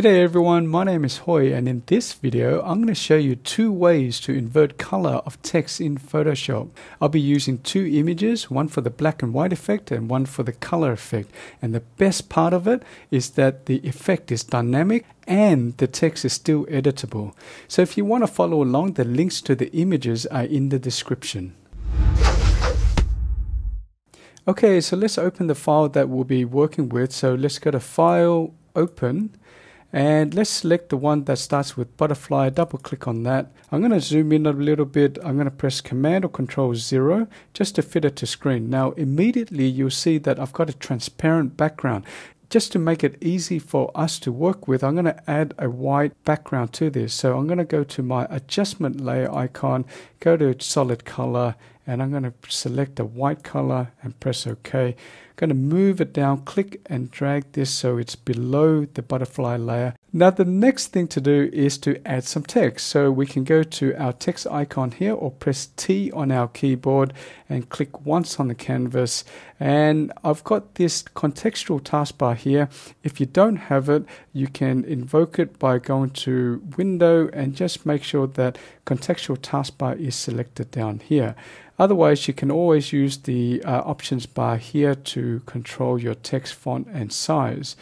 G'day everyone, my name is Hoi, and in this video I'm going to show you two ways to invert color of text in Photoshop. I'll be using two images, one for the black and white effect and one for the color effect. And the best part of it is that the effect is dynamic and the text is still editable. So if you want to follow along, the links to the images are in the description. Okay, so let's open the file that we'll be working with. So let's go to File, Open. And let's select the one that starts with butterfly, double click on that. I'm going to zoom in a little bit. I'm going to press Command or Control 0 just to fit it to screen. Now immediately you'll see that I've got a transparent background. Just to make it easy for us to work with, I'm going to add a white background to this. So I'm going to go to my adjustment layer icon, go to solid color, and I'm going to select a white color and press OK. I'm going to move it down, click and drag this so it's below the butterfly layer. Now the next thing to do is to add some text. So we can go to our text icon here or press T on our keyboard and click once on the canvas. And I've got this contextual taskbar here. If you don't have it, you can invoke it by going to Window and just make sure that contextual taskbar is selected down here. Otherwise, you can always use the options bar here to control your text font and size.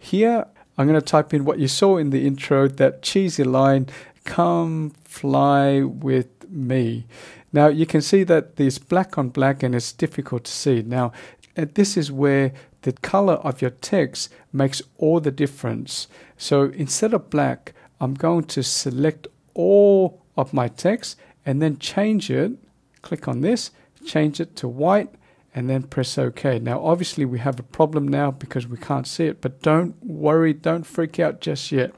Here, I'm going to type in what you saw in the intro, that cheesy line, come fly with me. Now you can see that it's black on black and it's difficult to see. Now this is where the color of your text makes all the difference. So instead of black, I'm going to select all of my text and then change it. Click on this, change it to white, and then press OK. Now obviously we have a problem now because we can't see it, but don't worry, don't freak out just yet.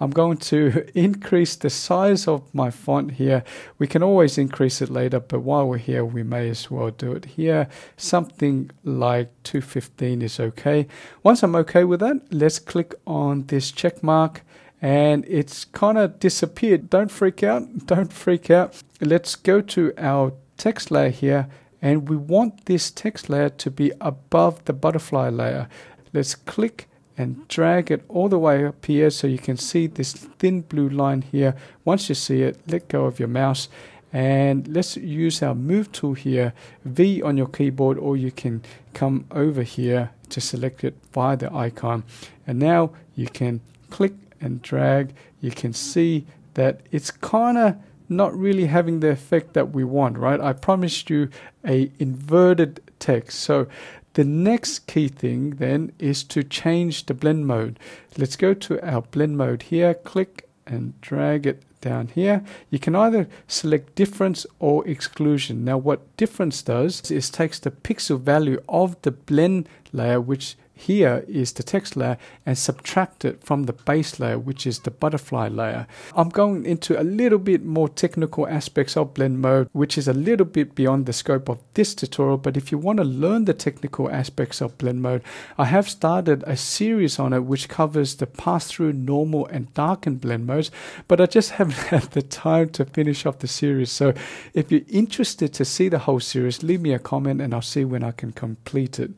I'm going to increase the size of my font here. We can always increase it later, but while we're here we may as well do it here. Something like 215 is okay. Once I'm okay with that, let's click on this check mark. And it's kind of disappeared. Don't freak out, don't freak out. Let's go to our text layer here, and we want this text layer to be above the butterfly layer. Let's click and drag it all the way up here so you can see this thin blue line here. Once you see it, let go of your mouse and let's use our move tool here, V on your keyboard, or you can come over here to select it via the icon. And now you can click and drag. You can see that it's kind of not really having the effect that we want, right? I promised you a inverted text. So the next key thing then is to change the blend mode. Let's go to our blend mode here, click and drag it down here. You can either select difference or exclusion. Now what difference does is takes the pixel value of the blend layer, which here is the text layer, and subtract it from the base layer, which is the butterfly layer. I'm going into a little bit more technical aspects of blend mode, which is a little bit beyond the scope of this tutorial, but if you want to learn the technical aspects of blend mode, I have started a series on it which covers the pass-through, normal and darken blend modes, but I just haven't had the time to finish off the series. So if you're interested to see the whole series, leave me a comment and I'll see when I can complete it.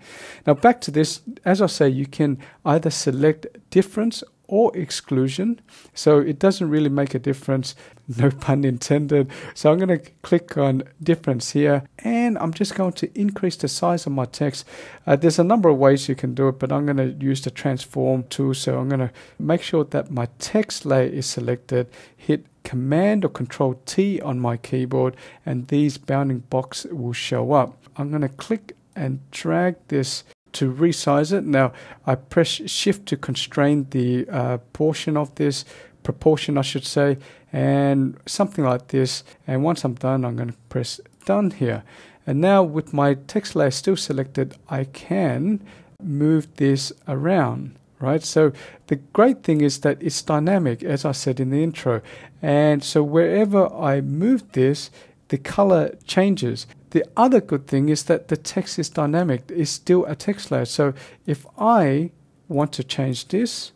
Now back to this. As I say, you can either select difference or exclusion, so it doesn't really make a difference, no pun intended. So I'm going to click on difference here, and I'm just going to increase the size of my text. There's a number of ways you can do it, but I'm going to use the transform tool. So I'm going to make sure that my text layer is selected, hit Command or Control T on my keyboard, and these bounding boxes will show up. I'm going to click and drag this to resize it. Now I press shift to constrain the proportion I should say, and something like this. And once I'm done, I'm going to press done here. And now with my text layer still selected, I can move this around, right? So the great thing is that it's dynamic, as I said in the intro. And so wherever I move this, the color changes. The other good thing is that the text is dynamic. It's still a text layer. So if I want to change this,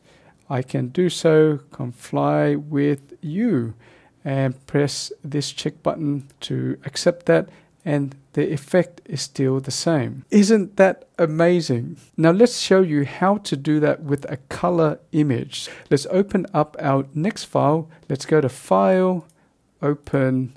I can do so, come fly with you, and press this check button to accept that, and the effect is still the same. Isn't that amazing? Now let's show you how to do that with a color image. Let's open up our next file. Let's go to File, Open,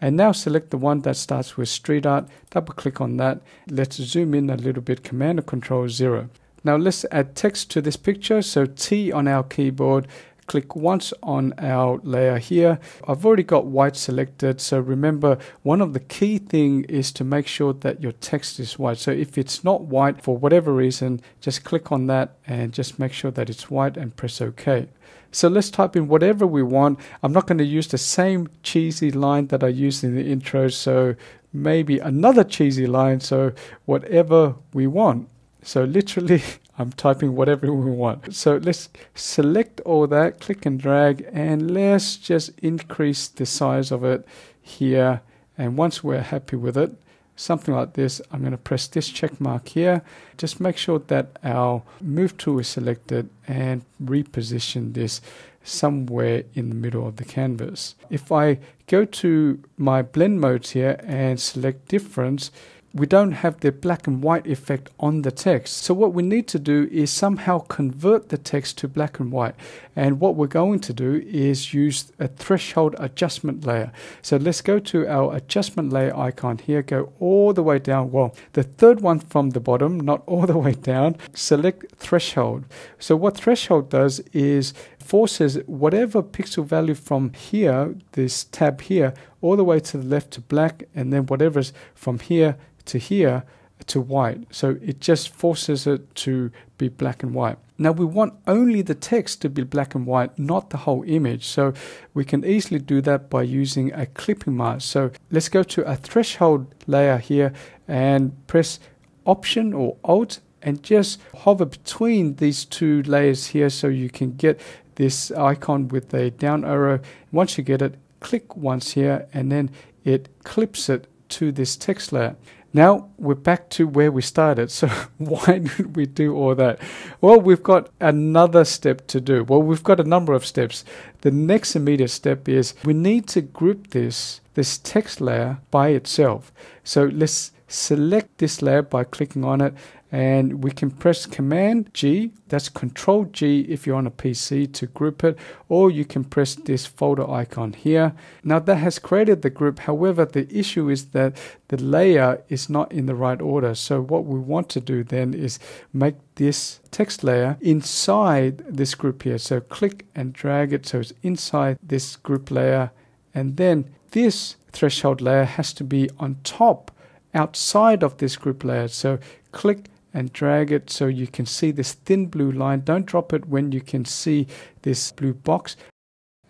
and now select the one that starts with street art. Double click on that. Let's zoom in a little bit, Command and Control 0. Now let's add text to this picture. So T on our keyboard, click once on our layer here. I've already got white selected, so remember one of the key thing is to make sure that your text is white. So if it's not white for whatever reason, just click on that and just make sure that it's white and press OK. So let's type in whatever we want. I'm not going to use the same cheesy line that I used in the intro, so maybe another cheesy line, so whatever we want. So literally I'm typing whatever we want. So let's select all that, click and drag, and let's just increase the size of it here. And once we're happy with it, something like this, I'm going to press this check mark here. Just make sure that our move tool is selected and reposition this somewhere in the middle of the canvas. If I go to my blend modes here and select difference, we don't have the black and white effect on the text. So what we need to do is somehow convert the text to black and white. And what we're going to do is use a threshold adjustment layer. So let's go to our adjustment layer icon here, go all the way down. Well, the third one from the bottom, not all the way down. Select threshold. So what threshold does is forces whatever pixel value from here, this tab here, all the way to the left to black, and then whatever's from here to white. So it just forces it to be black and white. Now we want only the text to be black and white, not the whole image. So we can easily do that by using a clipping mask. So let's go to a threshold layer here and press Option or Alt and just hover between these two layers here so you can get this icon with a down arrow. Once you get it, click once here and then it clips it to this text layer. Now we're back to where we started. So why did we do all that? Well, we've got another step to do. Well, we've got a number of steps. The next immediate step is we need to group this text layer by itself. So let's select this layer by clicking on it, and we can press Command G, that's Control G if you're on a PC to group it, or you can press this folder icon here. Now that has created the group. However, the issue is that the layer is not in the right order. So what we want to do then is make this text layer inside this group here. So click and drag it so it's inside this group layer, and then this threshold layer has to be on top outside of this group layer. So click and drag it so you can see this thin blue line. Don't drop it when you can see this blue box.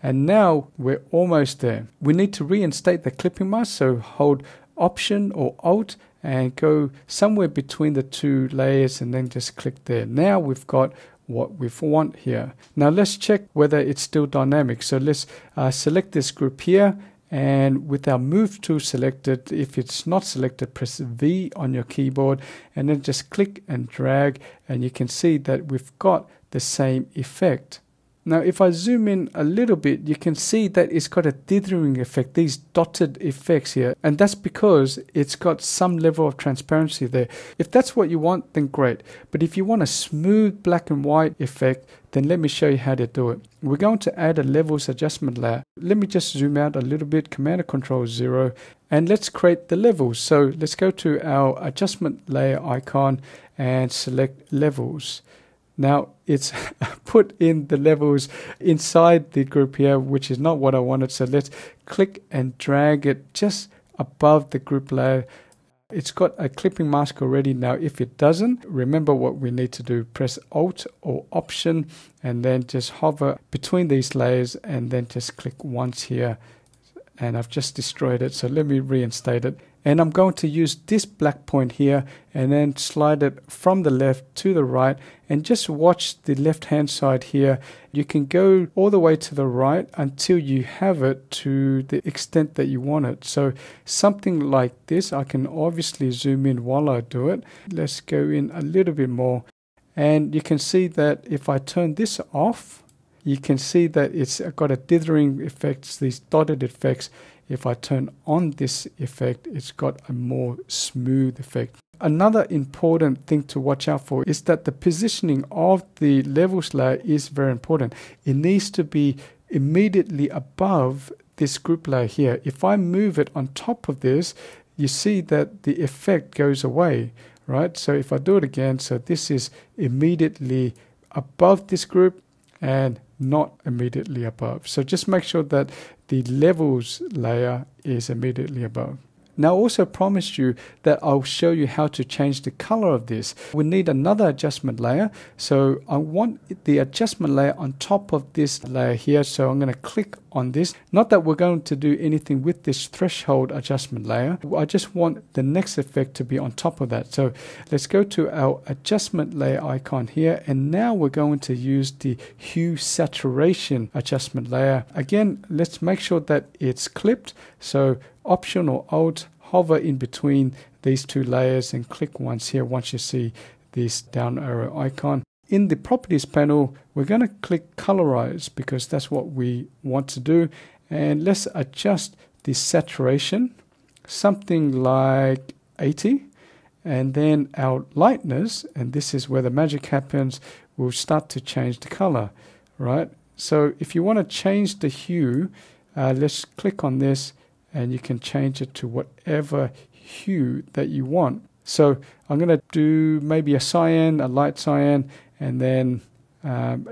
And now we're almost there. We need to reinstate the clipping mask. So hold Option or Alt and go somewhere between the two layers and then just click there. Now we've got what we want here. Now let's check whether it's still dynamic. So let's select this group here. And with our move tool selected, if it's not selected, press V on your keyboard and then just click and drag, and you can see that we've got the same effect. Now if I zoom in a little bit, you can see that it's got a dithering effect, these dotted effects here, and that's because it's got some level of transparency there. If that's what you want, then great. But if you want a smooth black and white effect, then let me show you how to do it. We're going to add a levels adjustment layer. Let me just zoom out a little bit, Command and Control 0, and let's create the levels. So let's go to our adjustment layer icon and select levels. Now it's put in the levels inside the group here, which is not what I wanted. So let's click and drag it just above the group layer. It's got a clipping mask already. Now if it doesn't, remember what we need to do, press Alt or Option and then just hover between these layers and then just click once here. And I've just destroyed it, so let me reinstate it. And I'm going to use this black point here and then slide it from the left to the right, and just watch the left hand side here. You can go all the way to the right until you have it to the extent that you want it. So something like this. I can obviously zoom in while I do it. Let's go in a little bit more, and you can see that if I turn this off, you can see that it's got a dithering effect, these dotted effects if I turn on this effect, it's got a more smooth effect. Another important thing to watch out for is that the positioning of the levels layer is very important. It needs to be immediately above this group layer here. If I move it on top of this, you see that the effect goes away, right? So if I do it again, so this is immediately above this group and not immediately above. So just make sure that the levels layer is immediately above. Now, I also promised you that I'll show you how to change the color of this. We need another adjustment layer. So I want the adjustment layer on top of this layer here. So I'm going to click on this. Not that we're going to do anything with this threshold adjustment layer. I just want the next effect to be on top of that. So let's go to our adjustment layer icon here. And now we're going to use the hue saturation adjustment layer. Again, let's make sure that it's clipped. So Option or Alt, hover in between these two layers and click once here once you see this down arrow icon. In the properties panel, we're going to click colorize because that's what we want to do. And let's adjust the saturation, something like 80. And then our lightness, and this is where the magic happens, will start to change the color, right? So if you want to change the hue, let's click on this. And you can change it to whatever hue that you want. So I'm going to do maybe a cyan, a light cyan, and then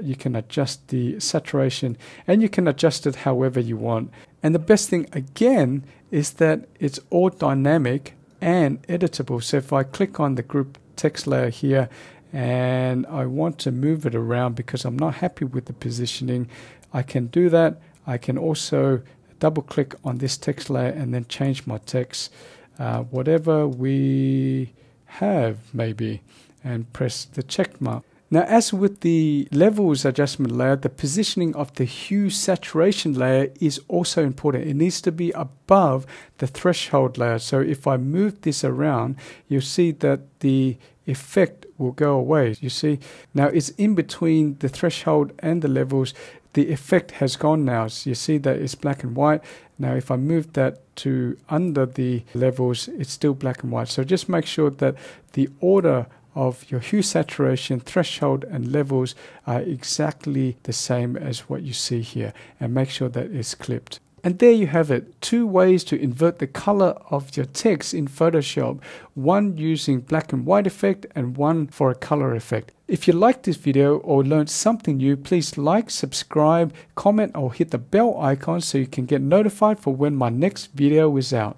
you can adjust the saturation and you can adjust it however you want. And the best thing again is that it's all dynamic and editable. So if I click on the group text layer here and I want to move it around because I'm not happy with the positioning, I can do that. I can also double click on this text layer and then change my text, whatever we have maybe, and press the check mark. Now, as with the levels adjustment layer, the positioning of the hue saturation layer is also important. It needs to be above the threshold layer. So if I move this around, you'll see that the effect will go away. You see, now it's in between the threshold and the levels. The effect has gone now. So you see that it's black and white. Now, if I move that to under the levels, it's still black and white. So just make sure that the order of your hue saturation, threshold, and levels are exactly the same as what you see here. And make sure that it's clipped. And there you have it, two ways to invert the color of your text in Photoshop, one using black and white effect and one for a color effect. If you liked this video or learned something new, please like, subscribe, comment, or hit the bell icon so you can get notified for when my next video is out.